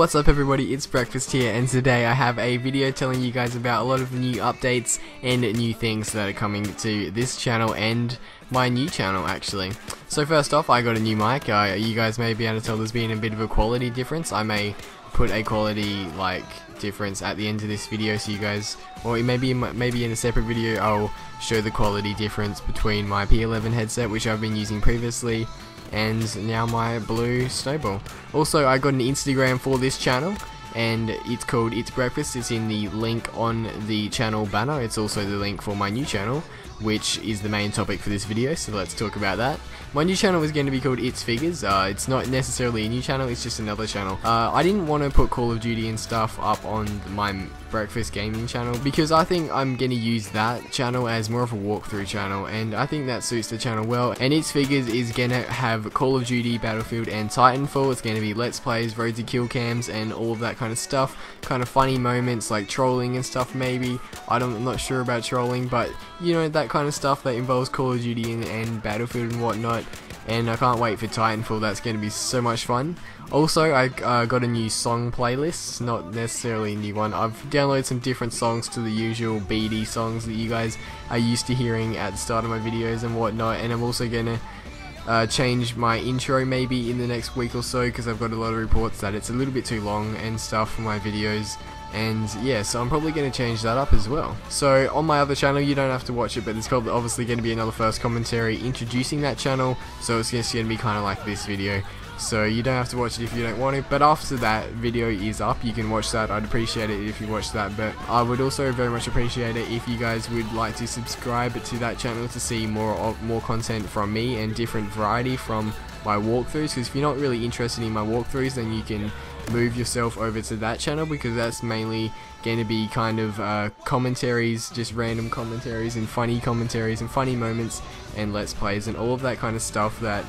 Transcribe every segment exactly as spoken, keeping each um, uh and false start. What's up everybody, it's Breakfast here, and today I have a video telling you guys about a lot of new updates and new things that are coming to this channel and my new channel actually. So first off, I got a new mic. Uh, you guys may be able to tell there's been a bit of a quality difference. I may put a quality like difference at the end of this video so you guys, or maybe maybe in a separate video I'll show the quality difference between my P eleven headset, which I've been using previously, and now my Blue Snowball. Also, I got an Instagram for this channel and it's called It's Breakfast. It's in the link on the channel banner. It's also the link for my new channel, which is the main topic for this video, so let's talk about that. My new channel is going to be called It's Figures. Uh, it's not necessarily a new channel, it's just another channel. Uh, I didn't want to put Call of Duty and stuff up on my Breakfast Gaming channel because I think I'm going to use that channel as more of a walkthrough channel, and I think that suits the channel well. And It's Figures is going to have Call of Duty, Battlefield and Titanfall. It's going to be Let's Plays, road to kill cams and all of that kind of stuff, kind of funny moments like trolling and stuff maybe. I don't, I'm not sure about trolling, but you know, that kind of stuff that involves Call of Duty and, and Battlefield and whatnot. And I can't wait for Titanfall, that's going to be so much fun. Also, I uh, got a new song playlist, not necessarily a new one. I've downloaded some different songs to the usual B D songs that you guys are used to hearing at the start of my videos and whatnot, and I'm also going to Uh, change my intro maybe in the next week or so because I've got a lot of reports that it's a little bit too long and stuff for my videos, and yeah, so I'm probably going to change that up as well. So on my other channel, you don't have to watch it, but there's probably obviously going to be another first commentary introducing that channel, so it's just going to be kind of like this video, so you don't have to watch it if you don't want to, but after that video is up you can watch that. I'd appreciate it if you watch that, but I would also very much appreciate it if you guys would like to subscribe to that channel to see more of more content from me and different variety from my walkthroughs, because if you're not really interested in my walkthroughs then you can move yourself over to that channel, because that's mainly going to be kind of uh, commentaries, just random commentaries and funny commentaries and funny moments and Let's Plays and all of that kind of stuff that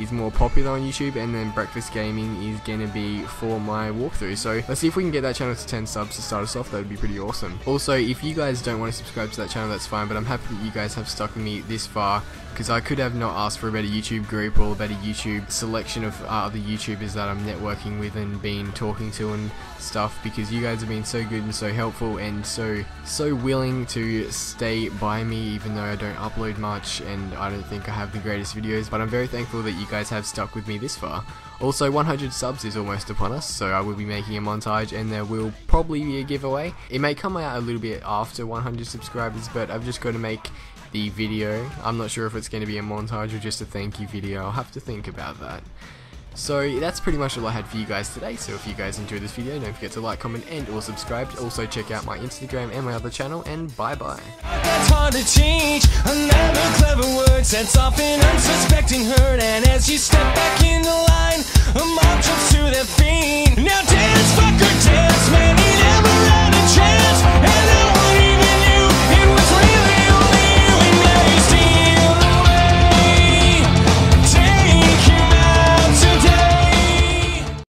is more popular on YouTube, and then Breakfast Gaming is going to be for my walkthrough. So let's see if we can get that channel to ten subs to start us off. That would be pretty awesome. Also, if you guys don't want to subscribe to that channel, that's fine, but I'm happy that you guys have stuck with me this far, because I could have not asked for a better YouTube group or a better YouTube selection of uh, other YouTubers that I'm networking with and been talking to and stuff, because you guys have been so good and so helpful and so so willing to stay by me even though I don't upload much and I don't think I have the greatest videos, but I'm very thankful that you guys have stuck with me this far. Also, one hundred subs is almost upon us, so I will be making a montage and there will probably be a giveaway. It may come out a little bit after one hundred subscribers, but I've just got to make the video. I'm not sure if it's going to be a montage or just a thank you video. I'll have to think about that. So that's pretty much all I had for you guys today, so if you guys enjoyed this video, don't forget to like, comment and or subscribe. Also check out my Instagram and my other channel, and bye bye. That's hard to change, another clever word sets off an unsuspecting herd, and as you step back in the line, a mob jumps to their feet. Now dance, fucker.